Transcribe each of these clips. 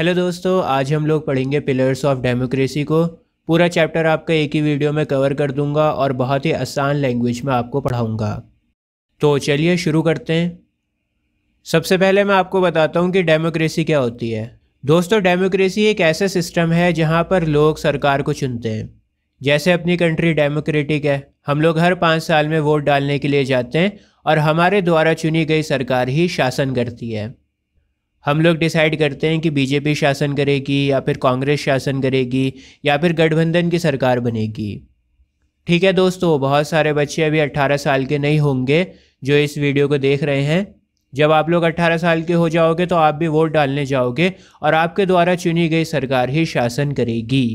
Hello दोस्तों, आज हम लोग पढ़ेंगे पिलर्स ऑफ डेमोक्रेसी को। पूरा चैप्टर आपका एक ही वीडियो में कवर कर दूंगा और बहुत ही आसान लैंग्वेज में आपको पढ़ाऊंगा। तो चलिए शुरू करते हैं। सबसे पहले मैं आपको बताता हूं कि डेमोक्रेसी क्या होती है। दोस्तों, डेमोक्रेसी एक ऐसा सिस्टम है जहां पर लोग सरकार को चुनते हैं। जैसे अपनी कंट्री डेमोक्रेटिक है, हम लोग हर 5 साल में वोट डालने के लिए जाते हैं और हमारे द्वारा चुनी गई सरकार ही शासन करती है। हम लोग डिसाइड करते हैं कि बीजेपी शासन करेगी या फिर कांग्रेस शासन करेगी या फिर गठबंधन की सरकार बनेगी। ठीक है दोस्तों, बहुत सारे बच्चे अभी 18 साल के नहीं होंगे जो इस वीडियो को देख रहे हैं। जब आप लोग 18 साल के हो जाओगे तो आप भी वोट डालने जाओगे और आपके द्वारा चुनी गई सरकार ही शासन करेगी।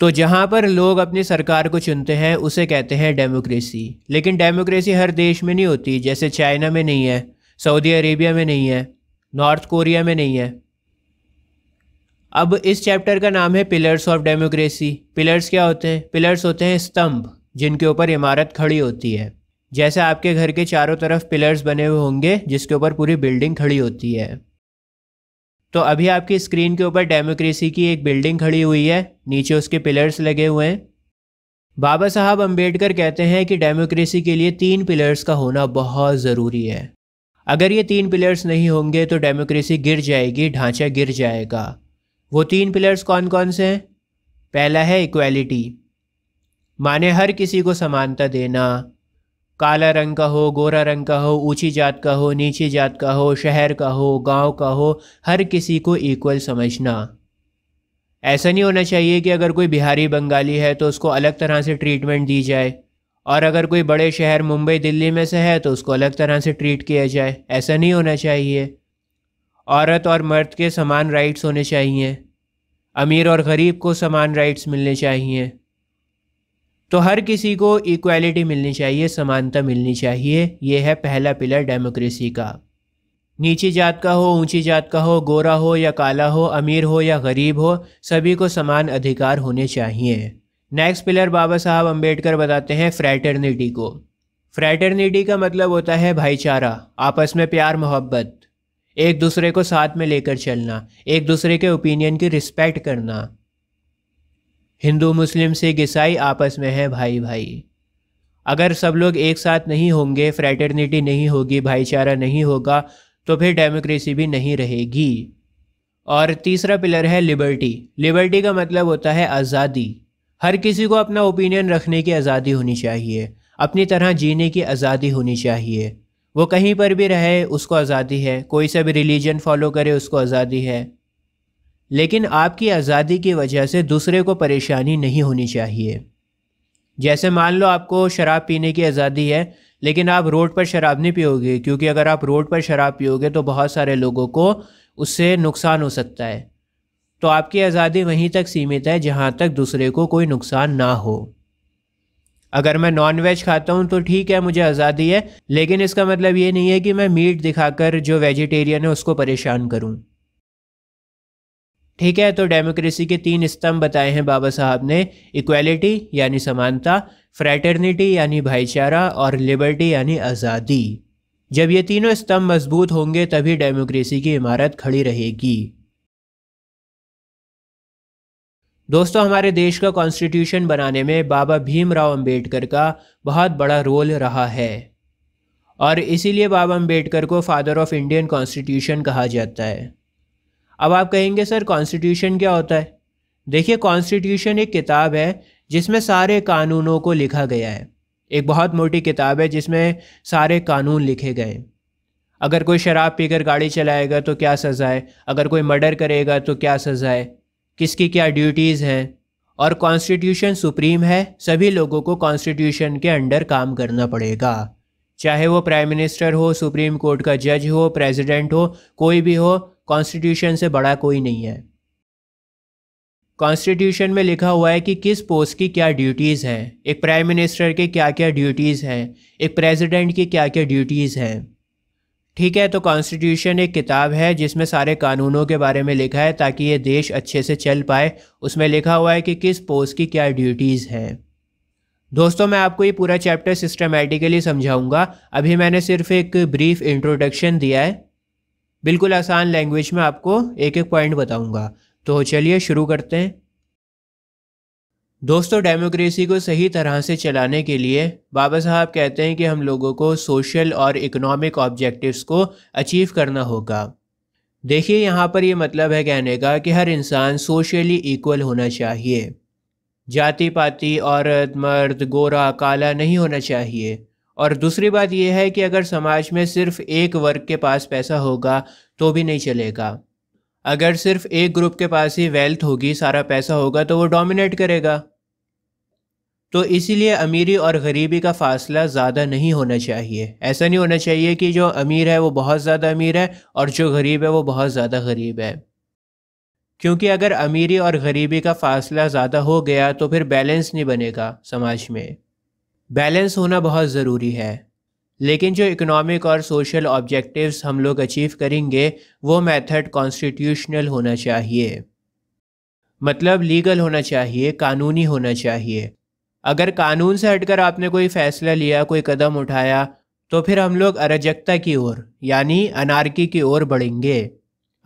तो जहाँ पर लोग अपनी सरकार को चुनते हैं उसे कहते हैं डेमोक्रेसी। लेकिन डेमोक्रेसी हर देश में नहीं होती। जैसे चाइना में नहीं है, सऊदी अरेबिया में नहीं है, नॉर्थ कोरिया में नहीं है। अब इस चैप्टर का नाम है पिलर्स ऑफ डेमोक्रेसी। पिलर्स क्या होते हैं? पिलर्स होते हैं स्तंभ जिनके ऊपर इमारत खड़ी होती है। जैसे आपके घर के चारों तरफ पिलर्स बने हुए होंगे जिसके ऊपर पूरी बिल्डिंग खड़ी होती है। तो अभी आपकी स्क्रीन के ऊपर डेमोक्रेसी की एक बिल्डिंग खड़ी हुई है, नीचे उसके पिलर्स लगे हुए हैं। बाबा साहब अम्बेडकर कहते हैं कि डेमोक्रेसी के लिए 3 पिलर्स का होना बहुत ज़रूरी है। अगर ये 3 पिलर्स नहीं होंगे तो डेमोक्रेसी गिर जाएगी, ढांचा गिर जाएगा। वो 3 पिलर्स कौन कौन से हैं? पहला है इक्वालिटी, माने हर किसी को समानता देना। काला रंग का हो, गोरा रंग का हो, ऊंची जात का हो, नीची जात का हो, शहर का हो, गांव का हो, हर किसी को इक्वल समझना। ऐसा नहीं होना चाहिए कि अगर कोई बिहारी बंगाली है तो उसको अलग तरह से ट्रीटमेंट दी जाए और अगर कोई बड़े शहर मुंबई दिल्ली में से है तो उसको अलग तरह से ट्रीट किया जाए। ऐसा नहीं होना चाहिए। औरत और मर्द के समान राइट्स होने चाहिए, अमीर और गरीब को समान राइट्स मिलने चाहिए। तो हर किसी को इक्वालिटी मिलनी चाहिए, समानता मिलनी चाहिए। यह है पहला पिलर डेमोक्रेसी का। नीची जात का हो, ऊंची जात का हो, गोरा हो या काला हो, अमीर हो या गरीब हो, सभी को समान अधिकार होने चाहिए। नेक्स्ट पिलर बाबा साहब अम्बेडकर बताते हैं फ्रैटर्निटी को। फ्रैटर्निटी का मतलब होता है भाईचारा, आपस में प्यार मोहब्बत, एक दूसरे को साथ में लेकर चलना, एक दूसरे के ओपिनियन की रिस्पेक्ट करना। हिंदू मुस्लिम सिख ईसाई आपस में है भाई भाई। अगर सब लोग एक साथ नहीं होंगे, फ्रैटर्निटी नहीं होगी, भाईचारा नहीं होगा, तो फिर डेमोक्रेसी भी नहीं रहेगी। और तीसरा पिलर है लिबर्टी। लिबर्टी का मतलब होता है आज़ादी। हर किसी को अपना ओपिनियन रखने की आज़ादी होनी चाहिए, अपनी तरह जीने की आज़ादी होनी चाहिए। वो कहीं पर भी रहे उसको आज़ादी है, कोई सा भी रिलीजन फॉलो करे उसको आज़ादी है। लेकिन आपकी आज़ादी की वजह से दूसरे को परेशानी नहीं होनी चाहिए। जैसे मान लो आपको शराब पीने की आज़ादी है लेकिन आप रोड पर शराब नहीं पियोगे, क्योंकि अगर आप रोड पर शराब पियोगे तो बहुत सारे लोगों को उससे नुकसान हो सकता है। तो आपकी आज़ादी वहीं तक सीमित है जहाँ तक दूसरे को कोई नुकसान ना हो। अगर मैं नॉनवेज खाता हूँ तो ठीक है, मुझे आज़ादी है, लेकिन इसका मतलब ये नहीं है कि मैं मीट दिखाकर जो वेजिटेरियन है उसको परेशान करूँ। ठीक है, तो डेमोक्रेसी के 3 स्तंभ बताए हैं बाबा साहब ने। इक्वालिटी यानी समानता, फ्रैटर्निटी यानी भाईचारा और लिबर्टी यानी आज़ादी। जब ये तीनों स्तंभ मजबूत होंगे तभी डेमोक्रेसी की इमारत खड़ी रहेगी। दोस्तों, हमारे देश का कॉन्स्टिट्यूशन बनाने में बाबा भीमराव अंबेडकर का बहुत बड़ा रोल रहा है और इसीलिए बाबा अंबेडकर को फादर ऑफ इंडियन कॉन्स्टिट्यूशन कहा जाता है। अब आप कहेंगे सर कॉन्स्टिट्यूशन क्या होता है? देखिए, कॉन्स्टिट्यूशन एक किताब है जिसमें सारे कानूनों को लिखा गया है। एक बहुत मोटी किताब है जिसमें सारे कानून लिखे गए हैं। अगर कोई शराब पीकर गाड़ी चलाएगा तो क्या सज़ा है, अगर कोई मर्डर करेगा तो क्या सज़ा है, किसकी क्या ड्यूटीज़ हैं। और कॉन्स्टिट्यूशन सुप्रीम है, सभी लोगों को कॉन्स्टिट्यूशन के अंडर काम करना पड़ेगा। चाहे वो प्राइम मिनिस्टर हो, सुप्रीम कोर्ट का जज हो, प्रेसिडेंट हो, कोई भी हो, कॉन्स्टिट्यूशन से बड़ा कोई नहीं है। कॉन्स्टिट्यूशन में लिखा हुआ है कि किस पोस्ट की क्या ड्यूटीज़ हैं, एक प्राइम मिनिस्टर के क्या क्या ड्यूटीज़ हैं, एक प्रेसिडेंट की क्या क्या ड्यूटीज़ हैं। ठीक है, तो कॉन्स्टिट्यूशन एक किताब है जिसमें सारे कानूनों के बारे में लिखा है ताकि ये देश अच्छे से चल पाए। उसमें लिखा हुआ है कि किस पोस्ट की क्या ड्यूटीज़ हैं। दोस्तों, मैं आपको ये पूरा चैप्टर सिस्टमैटिकली समझाऊंगा। अभी मैंने सिर्फ एक ब्रीफ इंट्रोडक्शन दिया है। बिल्कुल आसान लैंग्वेज में आपको एक एक पॉइंट बताऊंगा। तो चलिए शुरू करते हैं। दोस्तों, डेमोक्रेसी को सही तरह से चलाने के लिए बाबा साहब कहते हैं कि हम लोगों को सोशल और इकोनॉमिक ऑब्जेक्टिव्स को अचीव करना होगा। देखिए, यहाँ पर ये मतलब है कहने का कि हर इंसान सोशली इक्वल होना चाहिए, जाति पाति, औरत मर्द, गोरा काला नहीं होना चाहिए। और दूसरी बात यह है कि अगर समाज में सिर्फ एक वर्ग के पास पैसा होगा तो भी नहीं चलेगा। अगर सिर्फ एक ग्रुप के पास ही वेल्थ होगी, सारा पैसा होगा, तो वो डोमिनेट करेगा। तो इसीलिए अमीरी और गरीबी का फासला ज़्यादा नहीं होना चाहिए। ऐसा नहीं होना चाहिए कि जो अमीर है वो बहुत ज़्यादा अमीर है और जो गरीब है वो बहुत ज़्यादा गरीब है, क्योंकि अगर अमीरी और गरीबी का फासला ज़्यादा हो गया तो फिर बैलेंस नहीं बनेगा। समाज में बैलेंस होना बहुत ज़रूरी है, लेकिन जो इकोनॉमिक और सोशल ऑब्जेक्टिव्स हम लोग अचीव करेंगे वो मेथड कॉन्स्टिट्यूशनल होना चाहिए, मतलब लीगल होना चाहिए, कानूनी होना चाहिए। अगर कानून से हटकर आपने कोई फैसला लिया, कोई कदम उठाया, तो फिर हम लोग अराजकता की ओर यानी अनार्की की ओर बढ़ेंगे।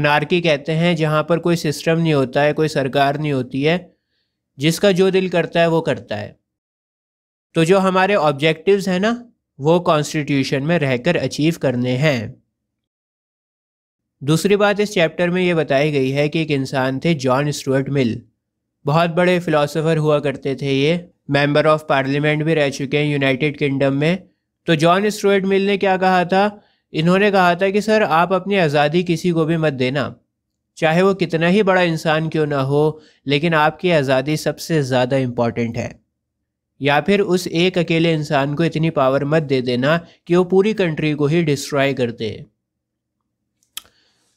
अनार्की कहते हैं जहाँ पर कोई सिस्टम नहीं होता है, कोई सरकार नहीं होती है, जिसका जो दिल करता है वो करता है। तो जो हमारे ऑब्जेक्टिव्स हैं ना, वो कॉन्स्टिट्यूशन में रहकर अचीव करने हैं। दूसरी बात इस चैप्टर में ये बताई गई है कि एक इंसान थे जॉन स्टुअर्ट मिल, बहुत बड़े फिलोसोफर हुआ करते थे। ये मेंबर ऑफ पार्लियामेंट भी रह चुके हैं यूनाइटेड किंगडम में। तो जॉन स्टुअर्ट मिल ने क्या कहा था, इन्होंने कहा था कि सर, आप अपनी आज़ादी किसी को भी मत देना, चाहे वो कितना ही बड़ा इंसान क्यों ना हो, लेकिन आपकी आज़ादी सबसे ज़्यादा इम्पॉर्टेंट है। या फिर उस एक अकेले इंसान को इतनी पावर मत दे देना कि वो पूरी कंट्री को ही डिस्ट्रॉय कर दे।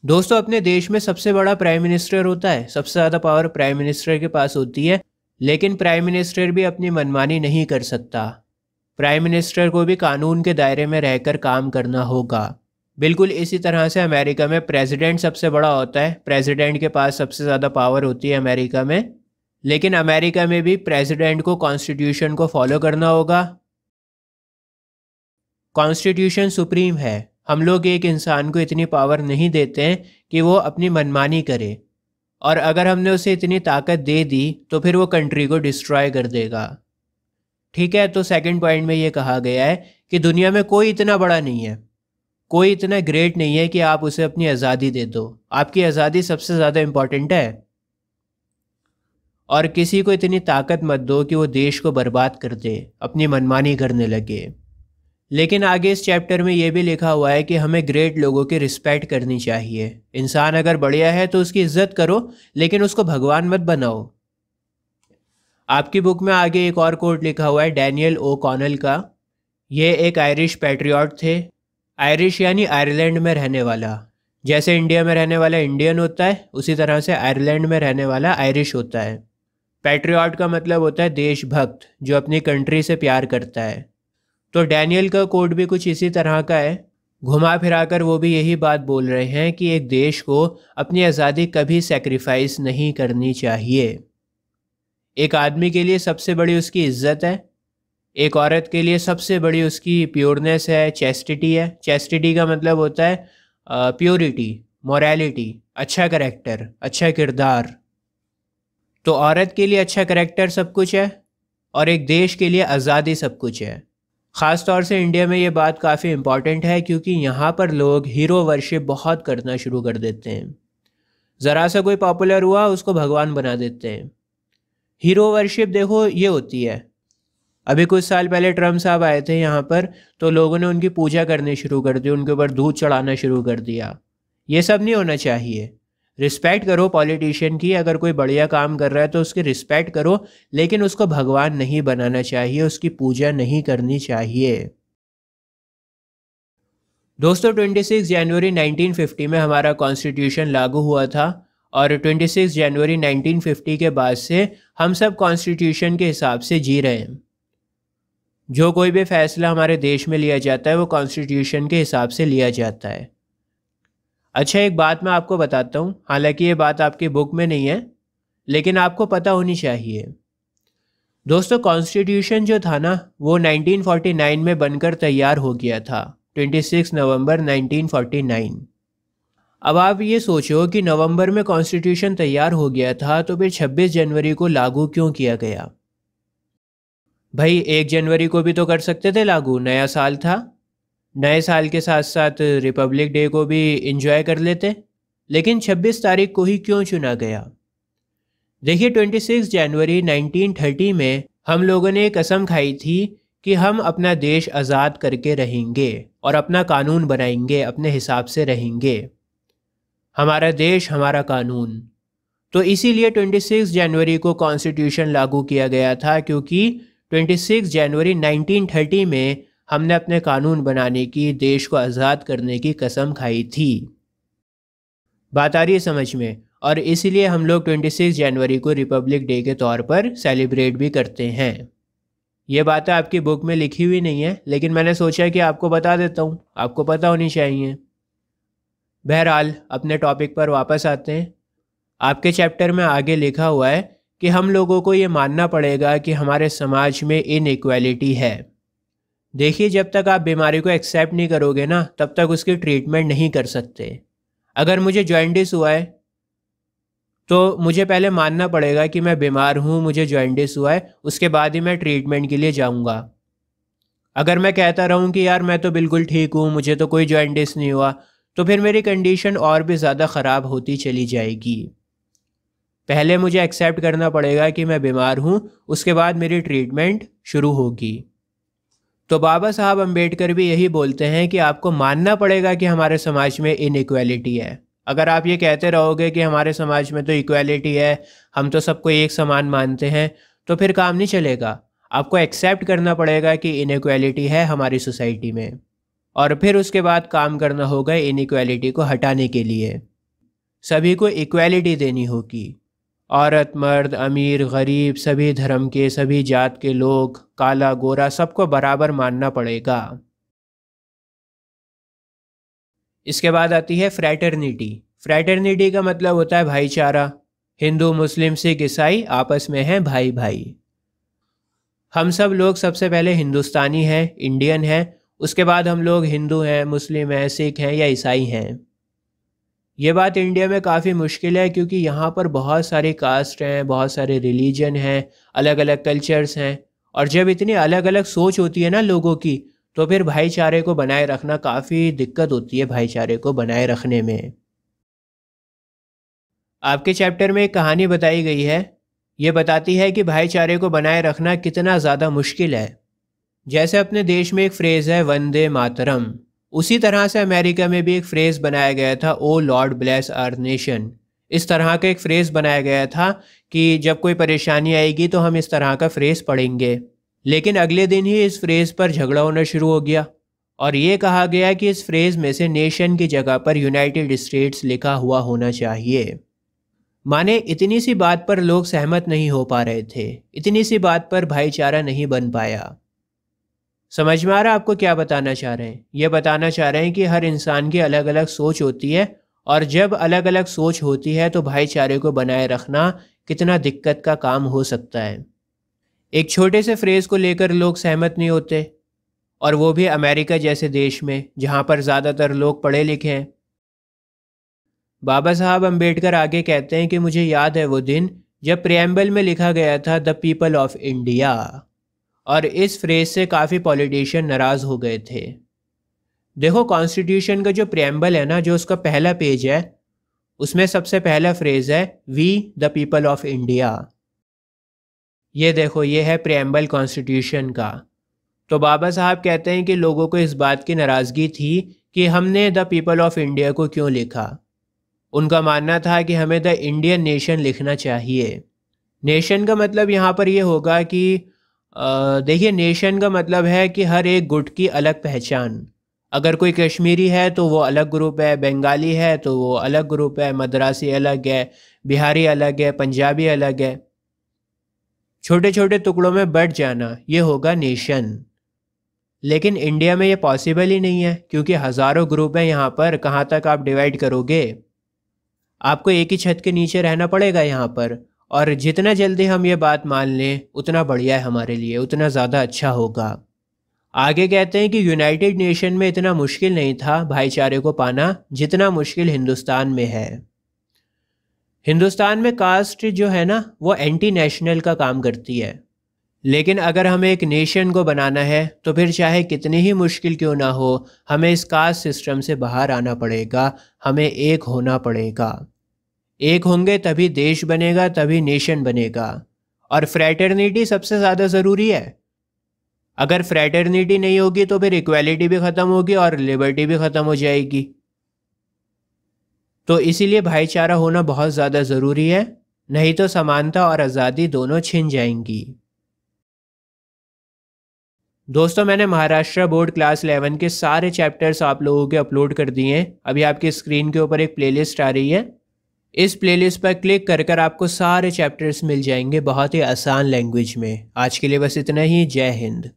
दोस्तों, अपने देश में सबसे बड़ा प्राइम मिनिस्टर होता है, सबसे ज़्यादा पावर प्राइम मिनिस्टर के पास होती है, लेकिन प्राइम मिनिस्टर भी अपनी मनमानी नहीं कर सकता। प्राइम मिनिस्टर को भी कानून के दायरे में रहकर काम करना होगा। बिल्कुल इसी तरह से अमेरिका में प्रेसिडेंट सबसे बड़ा होता है, प्रेसिडेंट के पास सबसे ज़्यादा पावर होती है अमेरिका में, लेकिन अमेरिका में भी प्रेसिडेंट को कॉन्स्टिट्यूशन को फॉलो करना होगा। कॉन्स्टिट्यूशन सुप्रीम है, हम लोग एक इंसान को इतनी पावर नहीं देते हैं कि वो अपनी मनमानी करे, और अगर हमने उसे इतनी ताकत दे दी तो फिर वो कंट्री को डिस्ट्रॉय कर देगा। ठीक है, तो सेकंड पॉइंट में ये कहा गया है कि दुनिया में कोई इतना बड़ा नहीं है, कोई इतना ग्रेट नहीं है कि आप उसे अपनी आज़ादी दे दो। आपकी आज़ादी सबसे ज़्यादा इम्पॉर्टेंट है, और किसी को इतनी ताकत मत दो कि वो देश को बर्बाद कर दे, अपनी मनमानी करने लगे। लेकिन आगे इस चैप्टर में ये भी लिखा हुआ है कि हमें ग्रेट लोगों की रिस्पेक्ट करनी चाहिए। इंसान अगर बढ़िया है तो उसकी इज्जत करो, लेकिन उसको भगवान मत बनाओ। आपकी बुक में आगे एक और कोट लिखा हुआ है डैनियल ओ कॉनल का। ये एक आयरिश पैट्रियट थे, आयरिश यानी आयरलैंड में रहने वाला। जैसे इंडिया में रहने वाला इंडियन होता है, उसी तरह से आयरलैंड में रहने वाला आयरिश होता है। पैट्रियट का मतलब होता है देशभक्त, जो अपनी कंट्री से प्यार करता है। तो डैनियल का कोड भी कुछ इसी तरह का है। घुमा फिराकर वो भी यही बात बोल रहे हैं कि एक देश को अपनी आज़ादी कभी सैक्रिफाइस नहीं करनी चाहिए। एक आदमी के लिए सबसे बड़ी उसकी इज्जत है, एक औरत के लिए सबसे बड़ी उसकी प्योरनेस है, चेस्टिटी है। चेस्टिटी का मतलब होता है प्योरिटी, मोरालिटी, अच्छा करैक्टर, अच्छा किरदार। तो औरत के लिए अच्छा करैक्टर सब कुछ है, और एक देश के लिए आज़ादी सब कुछ है। ख़ास तौर से इंडिया में ये बात काफ़ी इम्पॉर्टेंट है, क्योंकि यहाँ पर लोग हीरो वर्शिप बहुत करना शुरू कर देते हैं। ज़रा सा कोई पॉपुलर हुआ, उसको भगवान बना देते हैं। हीरो वर्शिप देखो ये होती है। अभी कुछ साल पहले ट्रम्प साहब आए थे यहाँ पर, तो लोगों ने उनकी पूजा करनी शुरू कर दी, उनके ऊपर दूध चढ़ाना शुरू कर दिया। ये सब नहीं होना चाहिए। रिस्पेक्ट करो पॉलिटिशियन की, अगर कोई बढ़िया काम कर रहा है तो उसकी रिस्पेक्ट करो, लेकिन उसको भगवान नहीं बनाना चाहिए, उसकी पूजा नहीं करनी चाहिए। दोस्तों, 26 जनवरी 1950 में हमारा कॉन्स्टिट्यूशन लागू हुआ था, और 26 जनवरी 1950 के बाद से हम सब कॉन्स्टिट्यूशन के हिसाब से जी रहे हैं। जो कोई भी फैसला हमारे देश में लिया जाता है वो कॉन्स्टिट्यूशन के हिसाब से लिया जाता है। अच्छा, एक बात मैं आपको बताता हूँ, हालांकि ये बात आपकी बुक में नहीं है, लेकिन आपको पता होनी चाहिए। दोस्तों, कॉन्स्टिट्यूशन जो था ना, वो 1949 में बनकर तैयार हो गया था, 26 नवंबर 1949। अब आप ये सोचो कि नवंबर में कॉन्स्टिट्यूशन तैयार हो गया था तो फिर 26 जनवरी को लागू क्यों किया गया? भाई 1 जनवरी को भी तो कर सकते थे लागू, नया साल था, नए साल के साथ साथ रिपब्लिक डे को भी एंजॉय कर लेते, लेकिन 26 तारीख को ही क्यों चुना गया? देखिए 26 जनवरी 1930 में हम लोगों ने कसम खाई थी कि हम अपना देश आज़ाद करके रहेंगे और अपना कानून बनाएंगे, अपने हिसाब से रहेंगे, हमारा देश हमारा कानून। तो इसीलिए 26 जनवरी को कॉन्स्टिट्यूशन लागू किया गया था, क्योंकि 26 जनवरी 1930 में हमने अपने कानून बनाने की, देश को आज़ाद करने की कसम खाई थी। बात आ रही है समझ में? और इसीलिए हम लोग 26 जनवरी को रिपब्लिक डे के तौर पर सेलिब्रेट भी करते हैं। ये बातें आपकी बुक में लिखी हुई नहीं है, लेकिन मैंने सोचा कि आपको बता देता हूँ, आपको पता होनी चाहिए। बहरहाल अपने टॉपिक पर वापस आते हैं। आपके चैप्टर में आगे लिखा हुआ है कि हम लोगों को ये मानना पड़ेगा कि हमारे समाज में इनइक्वालिटी है। देखिए जब तक आप बीमारी को एक्सेप्ट नहीं करोगे ना, तब तक उसकी ट्रीटमेंट नहीं कर सकते। अगर मुझे जॉइंडिस हुआ है तो मुझे पहले मानना पड़ेगा कि मैं बीमार हूँ, मुझे जॉइंडिस हुआ है, उसके बाद ही मैं ट्रीटमेंट के लिए जाऊँगा। अगर मैं कहता रहूँ कि यार मैं तो बिल्कुल ठीक हूँ, मुझे तो कोई जॉइंडिस नहीं हुआ, तो फिर मेरी कंडीशन और भी ज़्यादा ख़राब होती चली जाएगी। पहले मुझे एक्सेप्ट करना पड़ेगा कि मैं बीमार हूँ, उसके बाद मेरी ट्रीटमेंट शुरू होगी। तो बाबा साहब अम्बेडकर भी यही बोलते हैं कि आपको मानना पड़ेगा कि हमारे समाज में इनइक्वालिटी है। अगर आप ये कहते रहोगे कि हमारे समाज में तो इक्वालिटी है, हम तो सबको एक समान मानते हैं, तो फिर काम नहीं चलेगा। आपको एक्सेप्ट करना पड़ेगा कि इनइक्वालिटी है हमारी सोसाइटी में, और फिर उसके बाद काम करना होगा इनइक्वालिटी को हटाने के लिए। सभी को इक्वालिटी देनी होगी, औरत मर्द अमीर गरीब, सभी धर्म के सभी जात के लोग, काला गोरा, सबको बराबर मानना पड़ेगा। इसके बाद आती है फ्रैटर्निटी। फ्रैटर्निटी का मतलब होता है भाईचारा। हिंदू मुस्लिम सिख ईसाई आपस में हैं भाई भाई। हम सब लोग सबसे पहले हिंदुस्तानी हैं, इंडियन हैं, उसके बाद हम लोग हिंदू हैं, मुस्लिम हैं, सिख हैं या ईसाई हैं। ये बात इंडिया में काफ़ी मुश्किल है, क्योंकि यहाँ पर बहुत सारे कास्ट हैं, बहुत सारे रिलीजन हैं, अलग अलग कल्चर्स हैं, और जब इतनी अलग अलग सोच होती है ना लोगों की, तो फिर भाईचारे को बनाए रखना काफ़ी दिक्कत होती है, भाईचारे को बनाए रखने में। आपके चैप्टर में एक कहानी बताई गई है, ये बताती है कि भाईचारे को बनाए रखना कितना ज़्यादा मुश्किल है। जैसे अपने देश में एक फ्रेज़ है वंदे मातरम, उसी तरह से अमेरिका में भी एक फ्रेज़ बनाया गया था, O Lord bless our nation. इस तरह का एक फ्रेज़ बनाया गया था कि जब कोई परेशानी आएगी तो हम इस तरह का फ्रेज़ पढ़ेंगे, लेकिन अगले दिन ही इस फ्रेज़ पर झगड़ा होना शुरू हो गया, और ये कहा गया कि इस फ्रेज़ में से नेशन की जगह पर यूनाइटेड स्टेट्स लिखा हुआ होना चाहिए। माने इतनी सी बात पर लोग सहमत नहीं हो पा रहे थे, इतनी सी बात पर भाईचारा नहीं बन पाया। समझ में आ रहा आपको क्या बताना चाह रहे हैं? ये बताना चाह रहे हैं कि हर इंसान की अलग अलग सोच होती है, और जब अलग अलग सोच होती है तो भाईचारे को बनाए रखना कितना दिक्कत का काम हो सकता है। एक छोटे से फ्रेज़ को लेकर लोग सहमत नहीं होते, और वो भी अमेरिका जैसे देश में जहाँ पर ज़्यादातर लोग पढ़े लिखे हैं। बाबा साहब अम्बेडकर आगे कहते हैं कि मुझे याद है वो दिन जब प्रीएम्बल में लिखा गया था द पीपल ऑफ इंडिया, और इस फ्रेज़ से काफ़ी पॉलिटिशियन नाराज़ हो गए थे। देखो कॉन्स्टिट्यूशन का जो प्रीएम्बल है ना, जो उसका पहला पेज है, उसमें सबसे पहला फ्रेज़ है we the people of India. ये देखो, ये है प्रीएम्बल कॉन्स्टिट्यूशन का। तो बाबा साहब कहते हैं कि लोगों को इस बात की नाराज़गी थी कि हमने द पीपल ऑफ इंडिया को क्यों लिखा। उनका मानना था कि हमें द इंडियन नेशन लिखना चाहिए। नेशन का मतलब यहाँ पर ये होगा कि देखिए नेशन का मतलब है कि हर एक गुट की अलग पहचान। अगर कोई कश्मीरी है तो वो अलग ग्रुप है, बंगाली है तो वो अलग ग्रुप है, मद्रासी अलग है, बिहारी अलग है, पंजाबी अलग है। छोटे छोटे टुकड़ों में बट जाना, ये होगा नेशन। लेकिन इंडिया में ये पॉसिबल ही नहीं है, क्योंकि हज़ारों ग्रुप हैं यहाँ पर, कहाँ तक आप डिवाइड करोगे? आपको एक ही छत के नीचे रहना पड़ेगा यहाँ पर, और जितना जल्दी हम ये बात मान लें उतना बढ़िया है हमारे लिए, उतना ज़्यादा अच्छा होगा। आगे कहते हैं कि यूनाइटेड नेशन में इतना मुश्किल नहीं था भाईचारे को पाना जितना मुश्किल हिंदुस्तान में है। हिंदुस्तान में कास्ट जो है ना वो एंटी नेशनल का काम करती है, लेकिन अगर हमें एक नेशन को बनाना है तो फिर चाहे कितनी ही मुश्किल क्यों ना हो हमें इस कास्ट सिस्टम से बाहर आना पड़ेगा, हमें एक होना पड़ेगा। एक होंगे तभी देश बनेगा, तभी नेशन बनेगा। और फ्रैटर्निटी सबसे ज़्यादा ज़रूरी है। अगर फ्रैटर्निटी नहीं होगी तो फिर इक्वालिटी भी ख़त्म होगी और लिबर्टी भी ख़त्म हो जाएगी। तो इसीलिए भाईचारा होना बहुत ज़्यादा ज़रूरी है, नहीं तो समानता और आज़ादी दोनों छिन जाएंगी। दोस्तों, मैंने महाराष्ट्र बोर्ड क्लास 11 के सारे चैप्टर्स आप लोगों के अपलोड कर दिए हैं। अभी आपकी स्क्रीन के ऊपर एक प्लेलिस्ट आ रही है, इस प्लेलिस्ट पर क्लिक कर कर आपको सारे चैप्टर्स मिल जाएंगे बहुत ही आसान लैंग्वेज में। आज के लिए बस इतना ही। जय हिंद।